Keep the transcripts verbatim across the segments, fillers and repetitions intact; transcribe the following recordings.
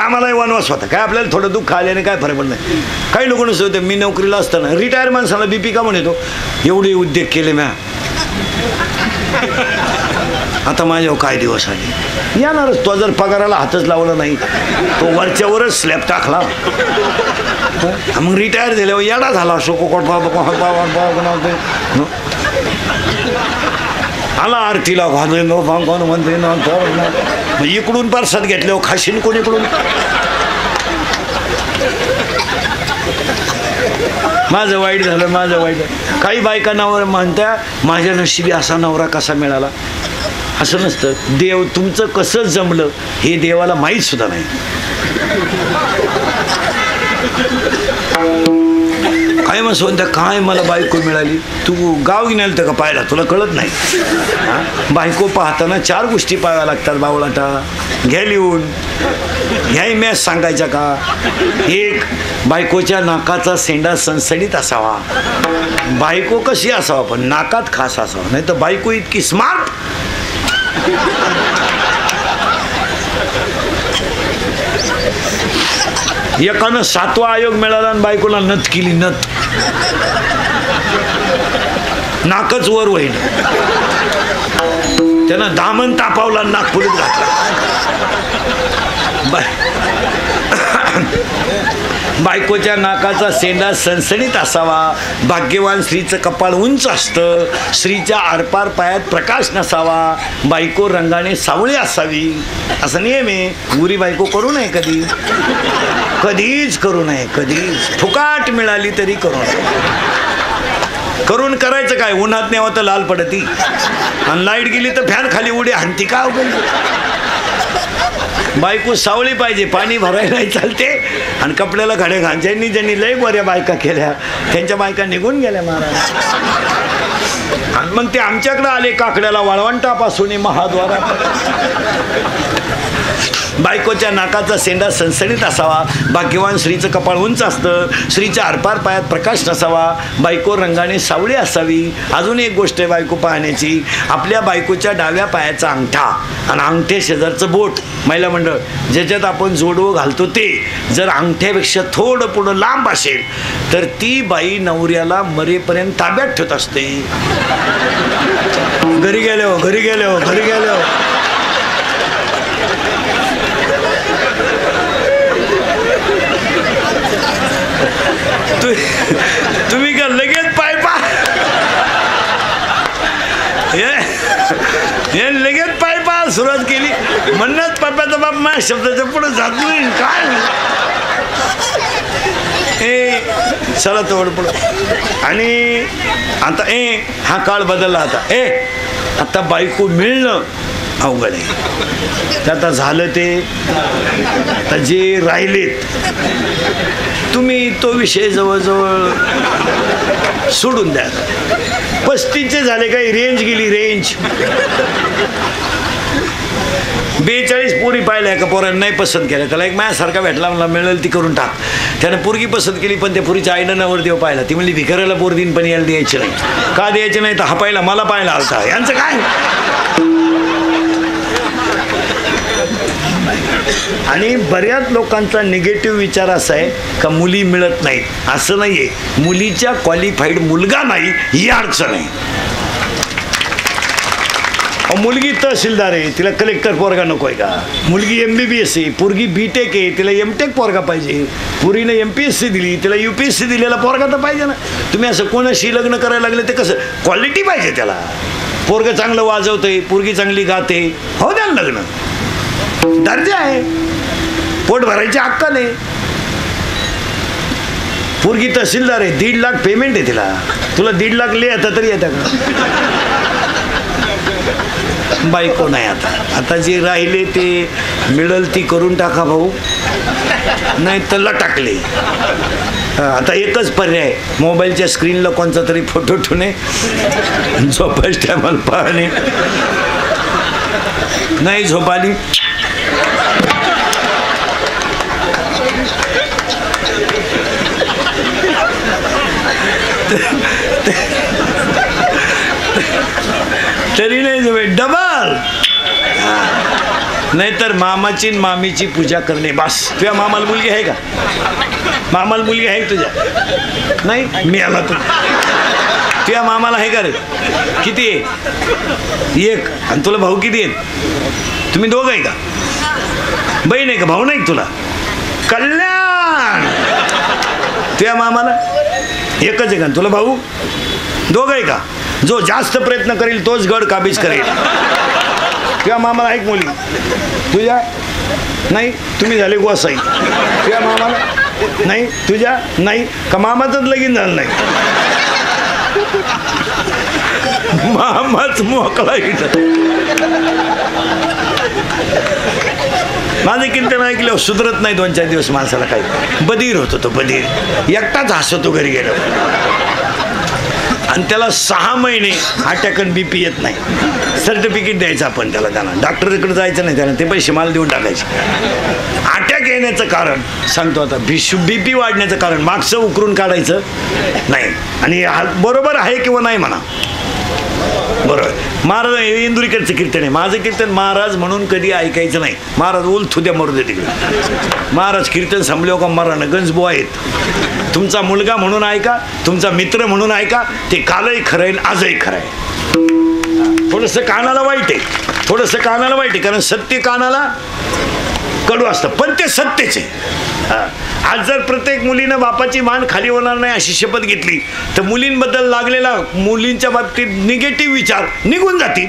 आम्हालाही वनवास होता, काय आपल्याला थोडं दुःख आल्याने काय फरक पडत नाही. काही लोकांना होते, मी नोकरीला असताना रिटायर माणसाला बीपी का म्हणतो, एवढे उद्योग केले म्या, आता माझ्यावर काय दिवस आले येणारच. तो जर पगाराला हातच लावला नाही, तो वरच्यावरच स्लॅब टाकला, मग रिटायर झाल्यावर येडा झाला असो कोकट आला आरतीला घालून फांगून म्हणते ना, मग इकडून परसाद घेतल्यावर खाशीन कोण इकडून. माझं वाईट झालं, माझं वाईट. काही बायका नवरा म्हणत्या, माझ्या नशिबी असा नवरा कसा मिळाला. असं नसतं. देव तुमचं कसं जमलं हे देवाला माहीत सुद्धा नाही. काय मग सोनत्या, काय मला बायको मिळाली. तू गाव घेण्याल तर का पाहिला, तुला कळत नाही. बायको पाहताना चार गोष्टी पाहाव्या लागतात बावळाटा. घ्या लिहून, ह्याही मॅच सांगायच्या का. एक, बायकोच्या नाकाचा सेंडा सणसणीत असावा. बायको कशी असावा, पण नाकात खास असावा. नाही तर बायको इतकी स्मार्ट एकानं सातवा आयोग मिळाला आणि बायकोला नथ केली. नथ, नाकच वर होईल. त्यानं दामन तापावला, नागपुरीत घातला. बाय बायकोच्या नाकाचा सेंडा सणसणीत असावा. भाग्यवान स्त्रीचं कपाळ उंच असतं. स्त्रीच्या आरपार पायात प्रकाश नसावा. बायको रंगाने सावळी असावी. असं नियम आहे. गुरी बायको करू नये कधी, कधीच करू नये. कधीच फुकाट मिळाली तरी करू नये. करून करायचं काय, उन्हात नेवा तर लाल पडती, आणि लाईट गेली तर फॅन खाली उडी हाणती का. बायको सावळी पाहिजे. पाणी भरायला चालते आणि कपड्याला घड्या घाल. ज्यांनी ज्यांनी लय बऱ्या बायका केल्या त्यांच्या बायका निघून गेल्या महाराज. आणि मग ते आमच्याकडे आले काकड्याला वाळवंटापासून महाद्वारा. बायकोच्या नाकाचा सेंडा सणसणीत असावा. भाग्यवान स्त्रीचं कपाळ उंच असतं. स्त्रीच्या आरपार पायात प्रकाश नसावा. बायको रंगाने सावळी असावी. अजून एक गोष्ट आहे बायको पाहण्याची. आपल्या बायकोच्या डाव्या पायाचा अंगठा आणि अंगठे शेजारचं बोट, महिला मंडळ ज्याच्यात आपण जोडवं घालतो ते जर अंगठ्यापेक्षा थोडं पुढं लांब असेल तर ती बाई नवऱ्याला मरेपर्यंत ताब्यात ठेवत असते. घरी गेले हो, घरी गेले हो, घरी गेले हो. तु, तुम्ही का लगेच पायपा हे लगेच पायपा सुरुवात केली. म्हणणंच पायपाचा बाप मा शब्दाच्या पुढे जात नाही. काय ए चला तोड पुढं. आणि आता ए हा काळ बदलला. आता ए आता बायको मिळणं अवघड आहे. ते आता झालं, ते आता जे राहिलेत तुम्ही तो विषय जवळजवळ सोडून द्या. पस्तीसचे झाले काही रेंज गेली. रेंज बेचाळीस पोरी पाहिल्या का पोरांना नाही पसंत केल्या. त्याला एक माझ्यासारखा भेटला, मला मिळेल ती करून टाक. त्यानं पोरगी पसंत केली, पण त्या पोरीच्या आईनं नवर देव पाहिला. ती म्हणली भिकाऱ्याला पोर दिन पण यायला द्यायची नाही. का द्यायची नाही, तर हा पाहिला मला पाहिला होता. यांचं काय. आणि बऱ्याच लोकांचा निगेटिव्ह विचार असा आहे का मुली मिळत नाहीत. असं नाही आहे. मुलीच्या क्वालिफाईड मुलगा नाही ही अडचण आहे. मुलगी तहसीलदार आहे, तिला कलेक्टर पोरगा नको आहे का. मुलगी एम बी बी एस आहे, पोरगी बी टेक आहे, तिला एम टेक पोरगा पाहिजे. पुरीनं एम पी एस सी दिली, तिला यू पी एस सी दिलेला पोरगा तर पाहिजे ना. तुम्ही असं कोणाशी लग्न करायला लागले ते कसं, क्वालिटी पाहिजे त्याला. पोरगं चांगलं वाजवतंय, पोरगी चांगली गाते, हो द्या लग्न. दर्जा आहे, पोट भरायची अक्कल आहे. पोरगी तहसीलदार आहे, दीड लाख पेमेंट आहे तिला. तुला दीड लाख ले आता तरी येतं का. बायको नाही आता. आता जे राहिले ते मिळेल ती करून टाका भाऊ, नाही त्याला टाकले. आता एकच पर्याय, मोबाईलच्या स्क्रीनला कोणचा तरी फोटो ठेवणे, झोपायच्या टायमाला पाहणे. नाही झोप आली तरी नाही झोप, डबल नाहीतर मामाची मामीची पूजा करणे बस। तुझ्या मामाला मुलगी आहे का? मामाला मुलगी आहे तुझ्या? नाही मिळाला तू तुझ्या मामाला आहे का रे? किती आहे? एक। आणि तुला भाऊ किती आहेत? तुम्ही दोघं आहे का? बहीण आहे का? भाऊ नाही तुला? कल्याण तुझ्या मामाला एकच आहे का? तुला भाऊ दोघं आहे का? जो जास्त प्रयत्न करेल तोच गड काबीज करेल। तुझ्या मामाला एक मुली, तुझ्या नाही, तुम्ही झाले गोसाई। तुझ्या मामाला नाही, तुझ्या नाही का? मामाचंच लगीन झालं नाही, मामाच मोकळा इथं। माझे कीर्तन ऐकलं सुधरत नाही दोन चार दिवस माणसाला, काही बधीर होतो तो, बधीर एकटाच हसतो घरी गेलो। आणि त्याला सहा महिने अटॅक आणि बी पी येत नाही, सर्टिफिकेट द्यायचं आपण त्याला, त्यांना डॉक्टरकडे जायचं नाही, त्याला ते पैसे मला देऊन टाकायचे। अटॅक येण्याचं कारण सांगतो आता, बी शू बी पी वाढण्याचं कारण मागचं उकरून काढायचं नाही। आणि हा बरोबर आहे किंवा नाही म्हणा, बरोबर। महाराज इंदुरीकरचं कीर्तन आहे, माझं कीर्तन महाराज म्हणून कधी ऐकायचं नाही। महाराज उल थुद्या मरू दे तिकडे, महाराज कीर्तन संपल्यावर का मराना गंजबो आहेत। तुमचा मुलगा म्हणून ऐका, तुमचा मित्र म्हणून ऐका, ते कालही खरं आहे आजही खरं आहे। थोडंसं कानाला वाईट आहे, थोडंसं कानाला वाईट आहे, कारण सत्य कानाला कडू असतं, पण ते सत्यच आहे। आज जर प्रत्येक मुलीनं बापाची मान खाली होणार नाही अशी शपथ घेतली तर मुलींबद्दल लागलेला, मुलींच्या बाबतीत निगेटिव्ह विचार निघून जातील।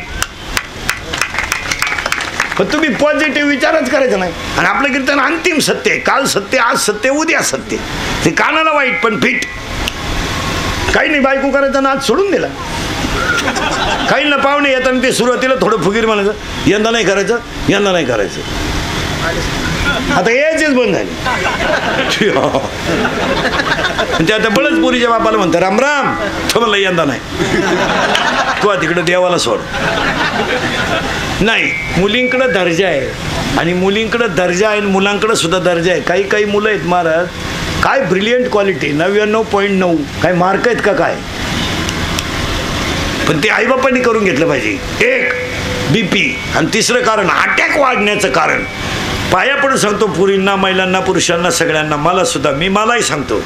पण तुम्ही पॉझिटिव्ह विचारच करायचा नाही। आणि आपलं कीर्तन अंतिम सत्य आहे, काल सत्य आज सत्य उद्या सत्य। ते कानाला वाईट पण फिट। काही नाही, बायको करायचा आज सोडून दिला। काही ना पाहुणे येताना ते सुरुवातीला थोडं फुगीर म्हणायचं, यंदा नाही करायचं, यंदा नाही करायचं। आता यायचेच बंद झाले ते। आता बळजपुरीच्या बापाला म्हणतं, राम राम तुम्हाला यंदा नाही, तू तिकडं देवाला सोड नाही। मुलींकडं दर्जा आहे, आणि मुलींकडं दर्जा आहे, मुलांकडं सुद्धा दर्जा आहे। काही काही मुलं आहेत महाराज, काय ब्रिलियंट क्वालिटी, नव्याण्णव पॉईंट नऊ काय मार्क आहेत का काय, पण ते आईबापांनी करून घेतलं पाहिजे। एक बी पी, आणि तिसरं कारण अटॅक वाढण्याचं कारण। पाया पडून सांगतो पुरींना, महिलांना, पुरुषांना, सगळ्यांना, मला सुद्धा, मी मलाही सांगतो,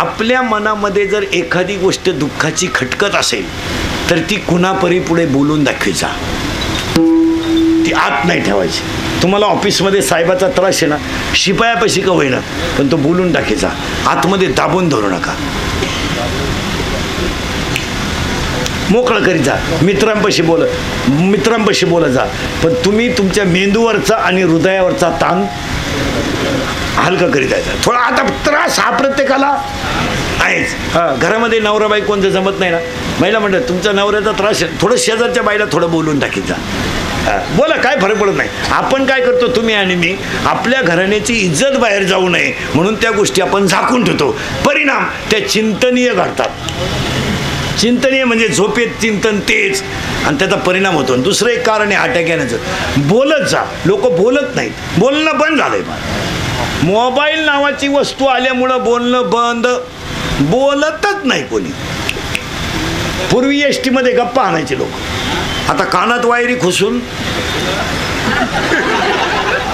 आपल्या मनामध्ये जर एखादी गोष्ट दुःखाची खटकत असेल तर ती कुणापरी पुढे बोलून दाखवायचा, ती आत नाही ठेवायची। तुम्हाला ऑफिसमध्ये साहेबाचा त्रास आहे ना, शिपायापाशी का होईना पण तो बोलून दाखवायचा, आतमध्ये दाबून धरू नका, मोकळं करीत जा। मित्रांपाशी बोला, मित्रांपाशी बोला जा, पण तुम्ही तुमच्या मेंदूवरचा आणि हृदयावरचा ताण हलका करीत जायचा थोडा। आता त्रास हा प्रत्येकाला आहेच। हां, घरामध्ये नवरा बायकोन जर जमत नाही ना, महिला म्हणतात तुमचा नवऱ्याचा त्रास, थोडं शेजारच्या बाईला थोडं बोलून टाकीत जा, बोला, काय फरक पडत नाही। आपण काय करतो, तुम्ही आणि मी, आपल्या घराण्याची इज्जत बाहेर जाऊ नये म्हणून त्या गोष्टी आपण झाकून ठेवतो। परिणाम त्या चिंतनीय घडतात। चिंतनीय म्हणजे झोपेत चिंतन तेच, आणि त्याचा परिणाम होतो। दुसरं एक कारण आहे अटॅक येण्याचं, बोलत जा। लोक बोलत नाहीत, बोलणं बंद झालंय। मोबाईल नावाची वस्तू आल्यामुळं बोलणं बंद, बोलतच नाही कोणी। पूर्वी एस टीमध्ये गप्पा आणायचे लोक, आता कानात वायरी खुसून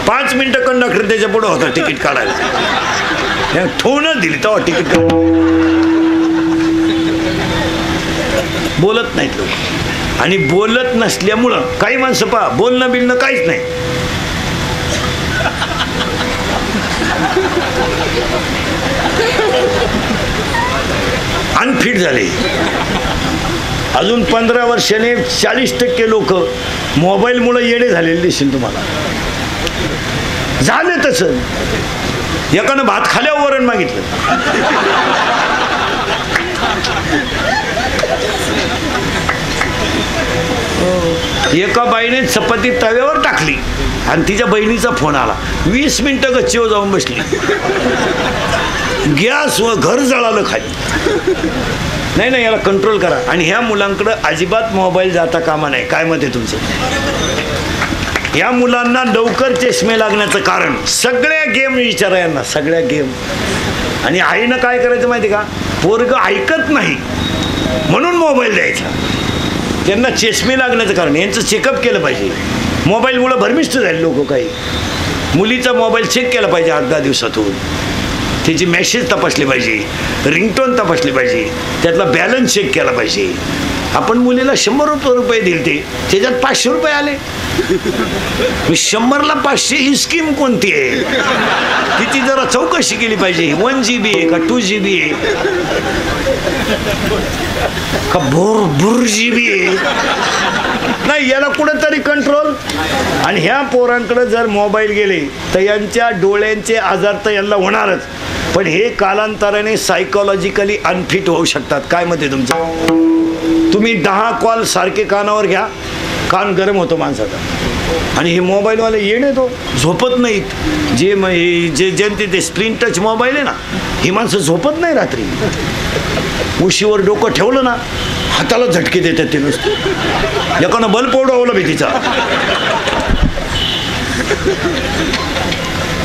पाच मिनटं कंडक्टर त्याच्या पुढं होता तिकीट काढायला, ठेवूनच दिली तेव्हा तिकीट काढ। बोलत नाहीत लोक, आणि बोलत नसल्यामुळं काही माणसं पहा बोलणं बिलणं काहीच नाही। अनफिट झाले। अजून पंधरा वर्षाने चाळीस टक्के लोक मोबाईलमुळे येणे झालेले दिसेल तुम्हाला। झाले तसं, एकानं भात खाल्यावर वरण मागितलं, एका बाईने चपाती तव्यावर टाकली आणि तिच्या बहिणीचा फोन आला, वीस मिनिटं गच्चीवर जाऊन बसली, गॅस व घर जळालं खाली। नाही नाही, याला कंट्रोल करा। आणि ह्या मुलांकडं अजिबात मोबाईल जाता कामा नाही। काय मत आहे तुमचं? या मुलांना लवकर चष्मे लागण्याचं कारण सगळ्या गेम विचारा यांना, सगळ्या गेम। आणि आईनं काय करायचं माहिती का, पोरगं ऐकत नाही म्हणून मोबाईल द्यायचा, त्यांना चष्मे लागण्याचं कारण। यांचं चेकअप केलं पाहिजे। मोबाईल मुळे भरमिष्ट झाले लोक. काही मुलीचा मोबाईल चेक केला पाहिजे आठ दहा दिवसातून, त्याची मेसेज तपासली पाहिजे, रिंगटोन तपासली पाहिजे, त्यातला बॅलन्स चेक केला पाहिजे. आपण मुलीला शंभर रुपये दिले, त्याच्यात पाचशे रुपये आले, मी शंभरला पाचशे ही स्कीम कोणती आहे तिची जरा चौकशी केली पाहिजे. वन जी बी आहे का टू जी बी आहे का भोर भुर जी बी आहे, नाही याला कुठंतरी कंट्रोल. आणि ह्या पोरांकडे जर मोबाईल गेले तर यांच्या डोळ्यांचे आजार तर यांना होणारच, पण हे कालांतराने सायकोलॉजिकली अनफिट होऊ शकतात. काय मत आहे तुमचं? तुम्ही दहा कॉल सारखे कानावर घ्या, कान गरम होतो माणसाचा. आणि हे मोबाईलवाले येणे तो झोपत नाहीत, जे जे ज्यांचे ते स्क्रीन टच मोबाईल आहे ना, ही माणसं झोपत नाही रात्री. उशीवर डोकं ठेवलं ना हाताला झटके देतात ते नुसतं, एकानं बल्ब ओढवला भीतीचा,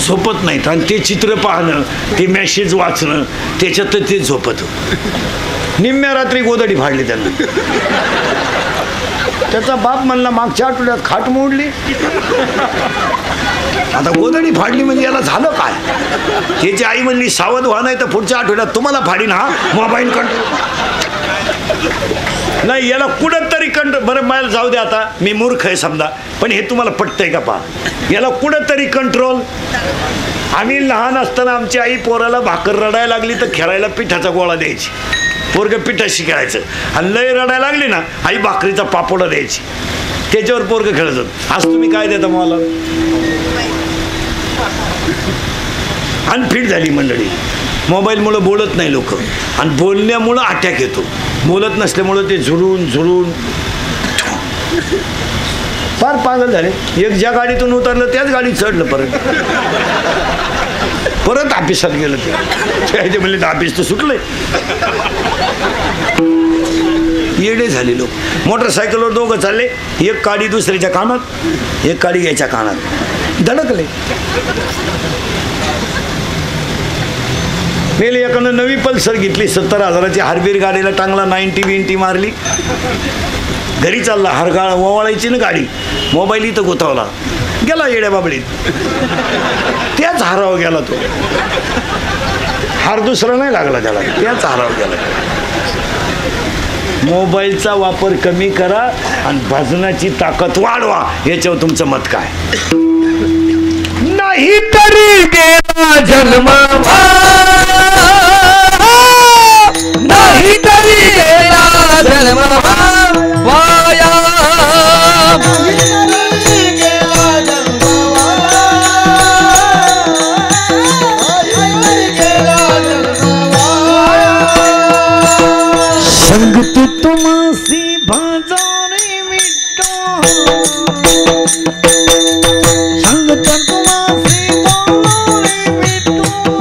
झोपत नाहीत. आणि ते चित्र पाहणं, ते मेसेज वाचणं, त्याच्यात ते झोपत. निम्म्या रात्री गोदडी फाडली त्यांना. त्याचा बाप म्हणला मागच्या आठवड्यात खाट मोडली, आता गोदडी फाडली म्हणजे याला झालं काय. त्याची आई म्हणली सावध व्हा नाही तर पुढच्या आठवड्यात तुम्हाला फाडीन हा मोबाईल कंट्रोल. नाही याला कुठंतरी कंट्रोल. बरं मला जाऊ दे, आता मी मूर्ख आहे समजा, पण हे तुम्हाला पटतंय का पहा, याला कुठंतरी कंट्रोल. आम्ही लहान असताना आमची आई पोराला भाकर रडायला लागली तर खेळायला पिठाचा गोळा द्यायची, पोरगं पिठाशी खेळायचं. आणि लय रडायला लागली ना आई भाकरीचा पापोडा द्यायची, त्याच्यावर पोरगं खेळायचं. आज तुम्ही काय देता मला? अनफिट झाली मंडळी. मोबाईलमुळं बोलत नाही लोक, आणि बोलण्यामुळं अटॅक येतो. बोलत नसल्यामुळं ते झुरून झुरून फार पागल झाले. एक ज्या गाडीतून उतरलं त्याच गाडीत चढलं, परत परत ऑफिसात गेलं. ते म्हणले तर ऑफिस तर सुटलंय. येडे झाले लोक. मोटरसायकलवर दोघं चालले, एक काडी दुसऱ्याच्या कानात, एक काडी याच्या कानात, धडकले मेले. एकानं नवी पल्सर घेतली सत्तर हजाराची, हार्बीर गाडीला टांगला, नाईंटी बिंटी मारली, घरी चालला. हरगाळ ओवाळायची ना गाडी, मोबाईल इथं गोतावला, गेला येड्या बाबडीत, त्याच हाराव गेला तो. हार दुसरा नाही लागला त्याला, त्याच हाराव गेला. मोबाईलचा वापर कमी करा आणि भजनाची ताकद वाढवा. याच्यावर तुमचं मत काय? नाही तरी गेला जन्म, नाही तरी गेला जन्म वाया, नाही गेला जन्म वाया, नाही गेला जन्म वाया. संगत तुमसी भजने मिटो, संगत तुमसी भजने मिटो.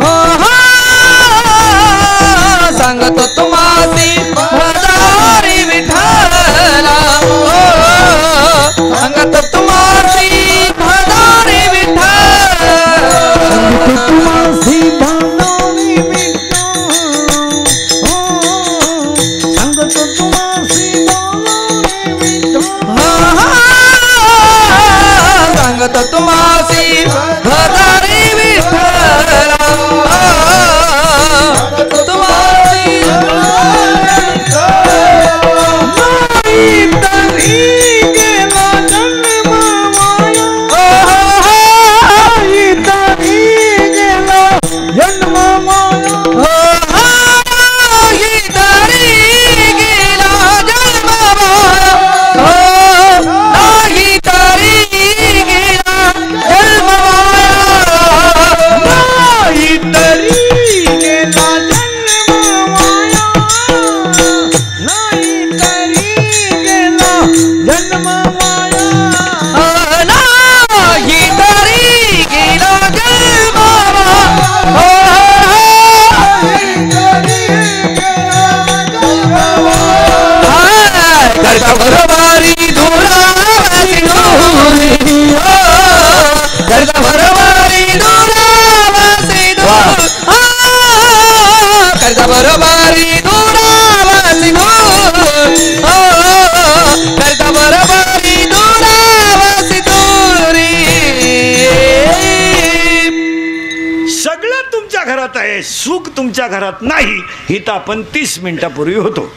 तुमच्या घरात आहे, सुख तुमच्या घरात नाही, ही तर आपण तीस मिनिटापूर्वी होतो.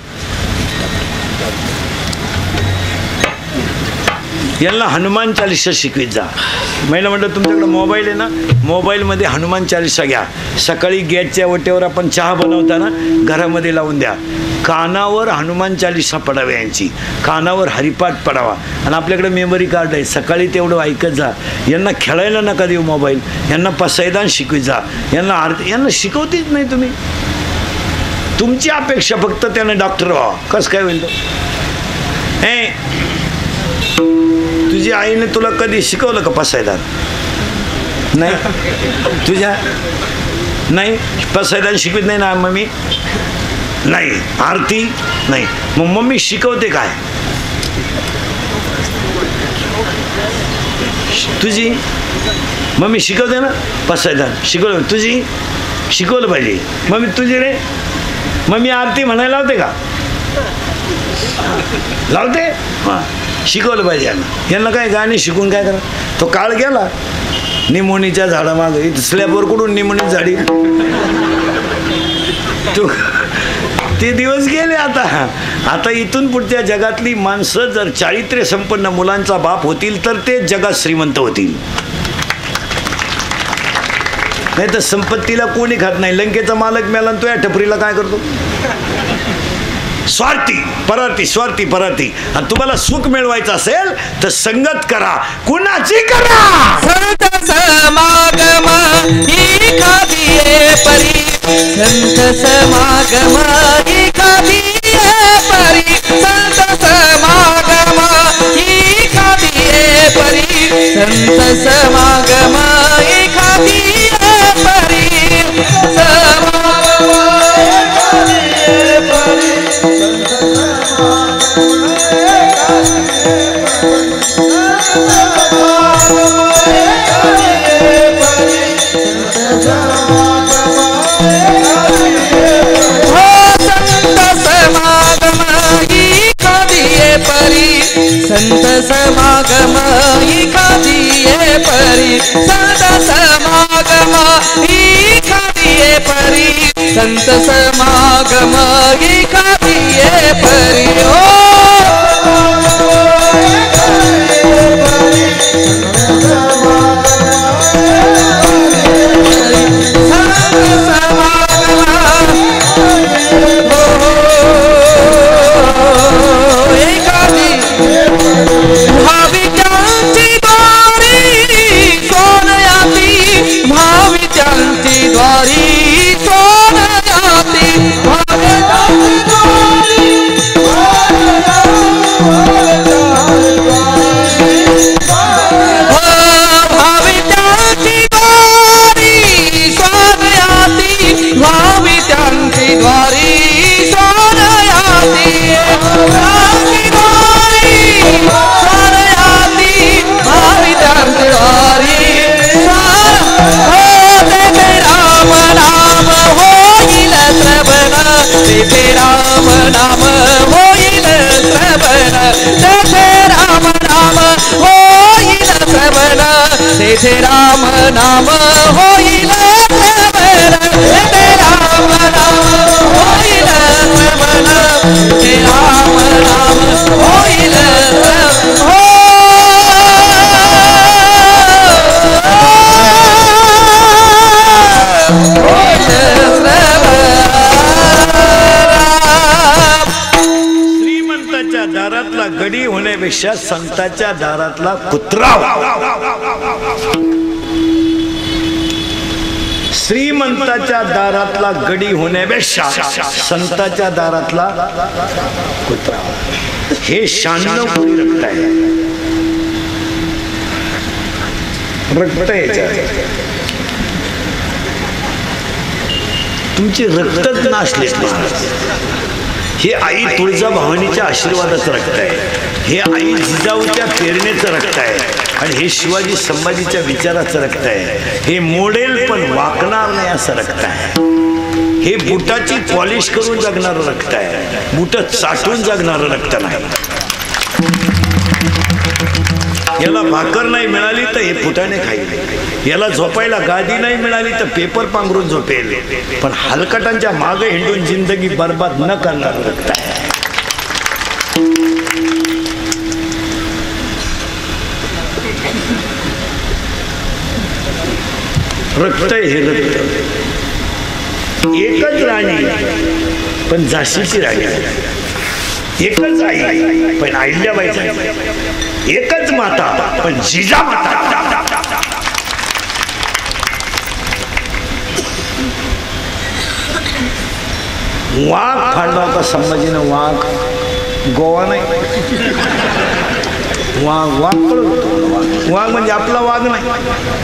यांना हनुमान चालीसा शिकवित जा. महिला म्हटलं तुमच्याकडे मोबाईल आहे ना, मोबाईलमध्ये हनुमान चालीसा घ्या. सकाळी गॅसच्या ओट्यावर आपण चहा बनवताना घरामध्ये लावून द्या. कानावर हनुमान चालीसा पडावी यांची, कानावर हरिपाठ पडावा. आणि आपल्याकडे मेमरी कार्ड आहे, सकाळी तेवढं ऐकत जा. यांना खेळायला नका देऊ मोबाईल, यांना पसायदान शिकवित जा. यांना आरती यांना शिकवतीच नाही तुम्ही. तुमची अपेक्षा फक्त त्यांना डॉक्टर व्हावा. कसं काय होईल? तुझी आईने तुला कधी शिकवलं का पसायदान? नाही. तुझ्या नाही पसायदान शिकवित नाही ना मम्मी, नाही आरती नाही. मग मम्मी शिकवते काय? तुझी मम्मी शिकवते ना पसायदान, शिकवलं तुझी शिकवलं पाहिजे. मम्मी तुझी रे मम्मी आरती म्हणायला लावते का? लावते. हां शिकवलं पाहिजे यांना. यांना काय गाणी शिकून काय करा? तो काळ गेला निमोनीच्या झाडामागे. स्लॅबवर कुठून निमोनी झाडी? तो ते दिवस गेले आता. आता इथून पुढच्या जगातली माणसं जर चारित्र्य संपन्न मुलांचा बाप होतील तर ते जगात श्रीमंत होतील. नाही तर संपत्तीला कोणी खात नाही. लंकेचा मालक मेला तो या टपरीला काय करतो? स्वार्थी परार्थी स्वार्थी परार्थी. आणि तुम्हाला सुख मिळवायचं असेल तर संगत करा. कुणाची करा? संत समागमा ही खादी आहे परी, संत समागमा ही खादी आहे परी, संत समागमा ही खादी आहे परी, संत समागमा ही खादी आहे परी, समागमा संत समागम ही खादी आहे परी, संत समागम ही खादी आहे परी, संत समागम ही खादी आहे परी, ओ तेथे राम नाम होईल श्रवण, तेथे राम नाम होईल श्रवण, तेथे राम नाम होईल श्रवण. श्रीमंताच्या दारातला गडी होण्यापेक्षा संताच्या दारातला कुत्रा. श्रीमंताच्या दारातला गडी होण्यापेक्षा संताच्या दारातला कुत्रा. हे शहाण्णव कोटी रक्त आहे, रक्त आहे तुमचे, रक्तच नासले. हे आई तुळजाभवानीच्या आशीर्वादाचं रक्त आहे, हे आई जिजाऊच्या प्रेरणेचं रक्त आहे, आणि हे शिवाजी संभाजीच्या विचाराचं रक्त आहे. हे मोडेल पण वाकणार नाही असं रक्त आहे. हे बुटाची पॉलिश करून जगणारं रक्त आहे, बुट चाटून जगणारं रक्त नाही. याला भाकर नाही मिळाली तर हे फुटाणे खाईल, याला झोपायला गादी नाही मिळाली तर पेपर पांघरून झोपेल, पण हलकटांच्या मागे हिंडून जिंदगी बर्बाद न करणार लागताय. रक्त हे रक्त एकच राणी पण झाशीची राणी, एकच आई पण अहिल्याबाईचा, एकच माता पण जिजामाता. वाघ फाडला होता संभाजीनं, वाघ गोवा नाही, वाघ वाघ पळतो, वाघ म्हणजे आपला वाघ नाही,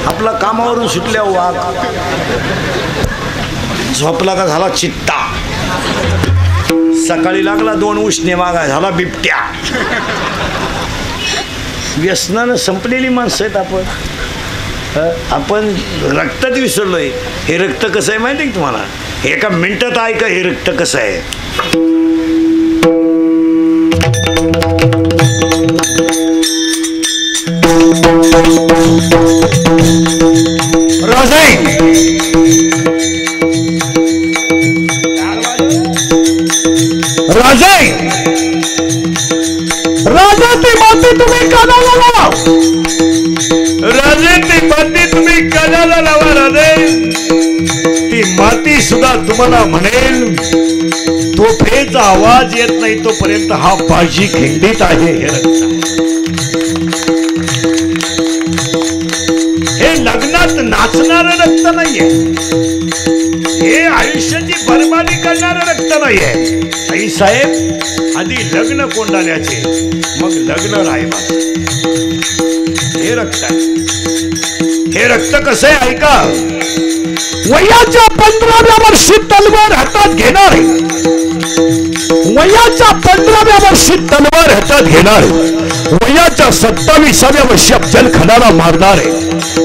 आपला कामावरून सुटल्या वाघ, झोपला का झाला चित्ता, सकाळी लागला दोन उष्णे वाघा झाला बिबट्या. व्यसनानं संपलेली माणसं आहेत आपण, आपण रक्तात विसरलोय. हे रक्त कसं आहे माहिती आहे तुम्हाला, एका मिनिटात ऐका हे रक्त कसं आहे. माती सुद्धा तुम्हाला म्हणेल तो फेचा आवाज येत नाही तोपर्यंत हा बाजी खिंडीत आहे. हे लग्नात नाचणारं रक्त नाहीये, हे आयुष्याची बर्बादी करणारं रक्त नाहीये. आई साहेब आधी लग्न कोंडाण्याचे मग लग्न राहायचे हे रक्त आहे. हे रक्त कसं आहे ऐका, वयाच्या पंधराव्या वर्षी तलवार हातात घेणार, वयाच्या पंधराव्या वर्षी तलवार हातात घेणार, वयाच्या सत्तावीसाव्या वर्षी अफजल खानाला मारणार,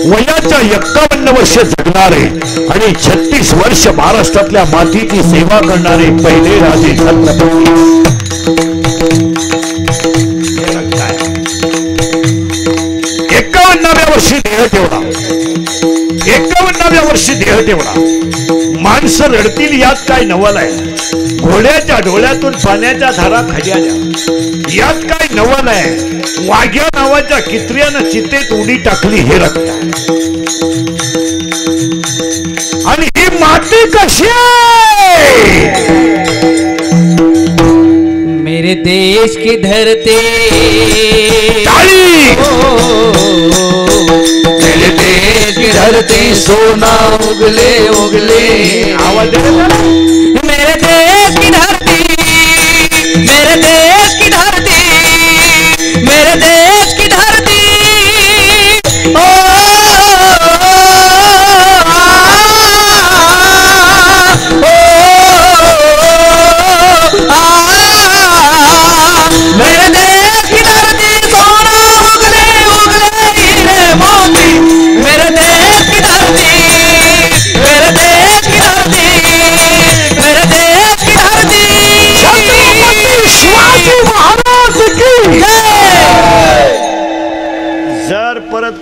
वयाच्या एक्कावन्न वर्ष जगणारे आणि छत्तीस वर्ष महाराष्ट्रातल्या मातीची सेवा करणारे पहिले राजे छत्रपती. एक्कावन्नाव्या वर्षी देह ठेवला, एकावन्नाव्या वर्षी देह ठेवला. माणसं रडतील यात काय नवल आहे, घोड्याच्या डोळ्यातून पाण्याच्या धारा खाली आल्या यात काय नवल आहे, वाघ्या नावाच्या कित्र्यानं चितेत उडी टाकली हे रक्त. आणि ही माती कशी मेरे देश की धरती, मेरे देश की धरती सोना उगले उगले आवाज, मेरे देश की धरती, मेरे देश की धरती, मेरे देश की धरती ओ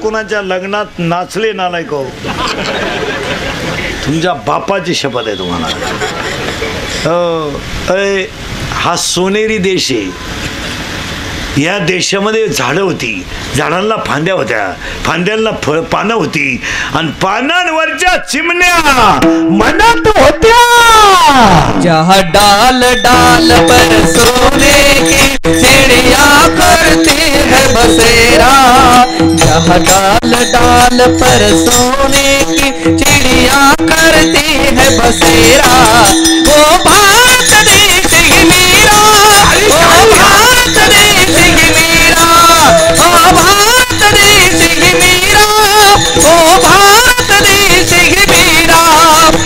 कोणाच्या लग्नात नाचले नालायक हो, तुमच्या बापाची शपथ आहे तुम्हाला. हा सोनेरी देश आहे, या देशामध्ये झाडं होती, झाडांना फांद्या होत्या, फांद्यांना फळ पानं होती आणि पानांवरच्या चिमण्या मनात होत्या. जहा डाल डाल पर सोने की चिड़िया करते हैं बसेरा, जहा डाल डाल पर सोने की चिड़िया करते हैं बसेरा, वो भारत देश ही मेरा, वो भारत देश ही मेरा, वो भारत देश ही मेरा, वो भारत देश ही मेरा.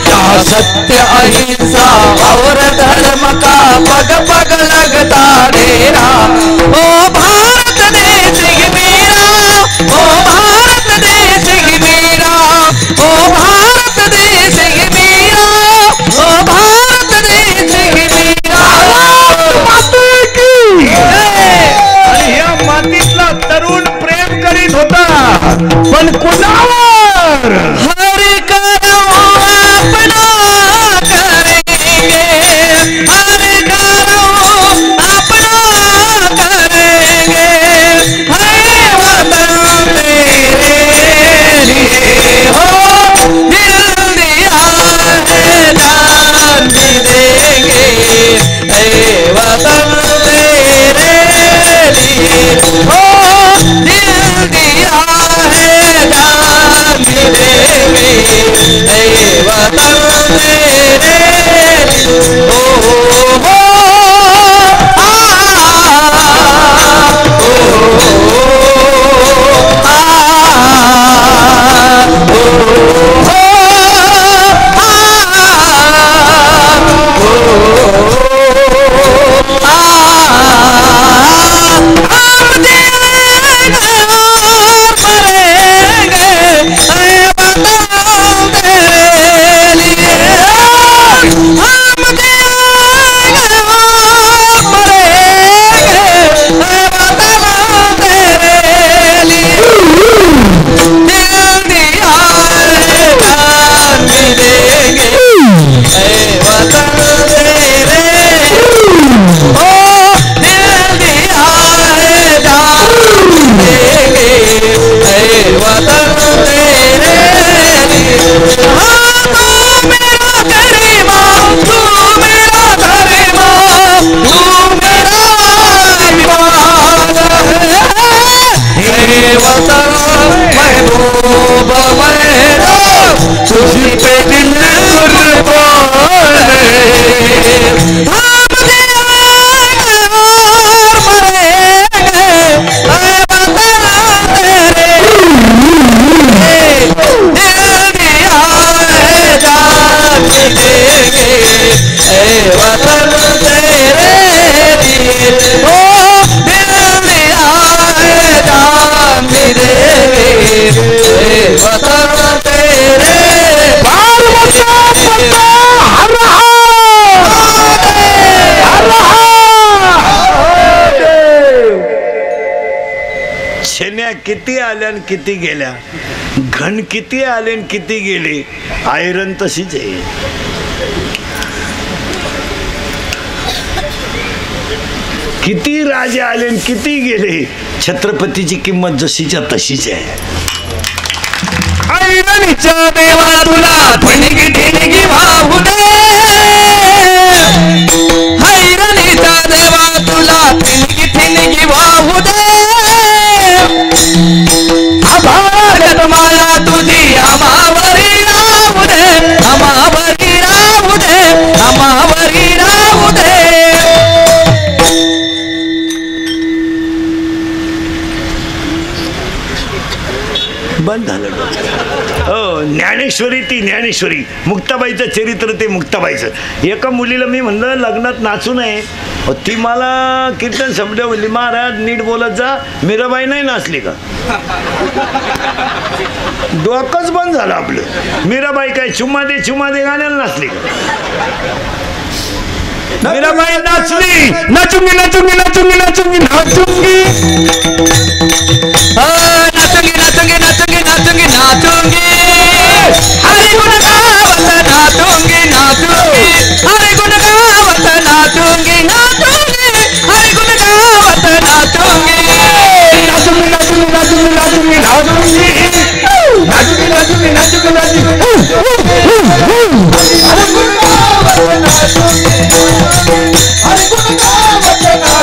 जहाँ सत्य अहिंसा और धर्म का पग पग लगता डेरा, वो भारत देश ही मेरा, वो भारत देश ही मेरा, वो भारत देश ही मेरा, वो भारत देश ही मेरा. माती की आणि या मातीतला तरुण प्रेम आणि किती गेल्या, घन किती आले आणि किती गेले, आयरन तशीच आहे. किती राजे आले आणि किती गेले, छत्रपतीची किंमत जशीच्या तशीच आहे. आयरनच्या देवा तुला ठिणगी ठिणगी वाहू दे, आयरनच्या देवा तुला ठिणगी ठिणगी वाहू दे. भारत माया तुझी आमावरी राहू दे, आमावरी राहू दे, आमावरी राहू दे. बंद झालं. हो, ज्ञानेश्वरी ती ज्ञानेश्वरी मुक्ताबाईचं चरित्र, ते मुक्ताबाईचं. एका मुलीला मी म्हणलं लग्नात नाचू नये, ती मला कीर्तन समजा बोलली, महाराज नीट बोलत जा, मीराबाई नाही नाचली का. डोकंच बंद झालं आपलं. मीराबाई काय चुम्मा दे चुम्मा दे गाण्याला नाचली का. मीराबाई नाचली, नाचुंगी नाचुंगी नाचुंगी नाचुंगी नाचुंगी नाचूंगी नाचूंगी नाचूंगी नाचूंगी, हरे गुण गावत नाचूंगी नाचूंगी, हरे गुण गावत नाचूंगी नाचूंगी, हरे गुण गावत नाचूंगी नाचूंगी नाचूंगी नाचूंगी नाचूंगी नाचूंगी नाचूंगी नाचूंगी नाचूंगी, हरे गुण गावत नाचूंगी हरे गुण गावत नाचूंगी नाचूंगी, हरे गुण गावत नाचूंगी.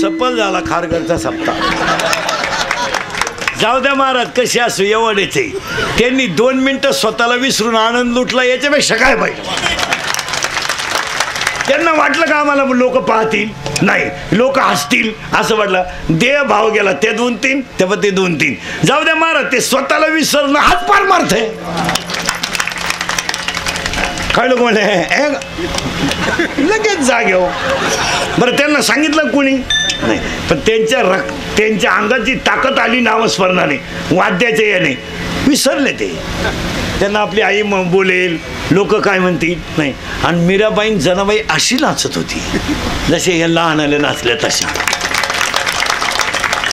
सफल झाला खारघरचा सप्ताह. जाऊ द्या महाराज, कशी असू एवढ येते. त्यांनी दोन मिनिटं स्वतःला विसरून आनंद लुटला, याच्यापेक्षा काय पाहिजे. त्यांना वाटलं का आम्हाला लोक पाहतील, नाही लोक हसतील असं वाटलं. देह भाव गेला, ते दोन तीन ते पण ते दोन तीन. जाऊ द्या महाराज, ते स्वतःला विसरणं हात पार मारत आहे. कळलं कोणी लगेच जागे हो. बरं त्यांना सांगितलं कोणी नाही, पण त्यांच्या रक त्यांच्या अंगाची ताकद आली नामस्मरणाने, वाद्याच्या याने विसरले ते. त्यांना आपली आई बोलेल, लोक काय म्हणतील नाही. आणि मीराबाई जनाबाई अशी नाचत होती जसे हे लहान आले नाचले तसे.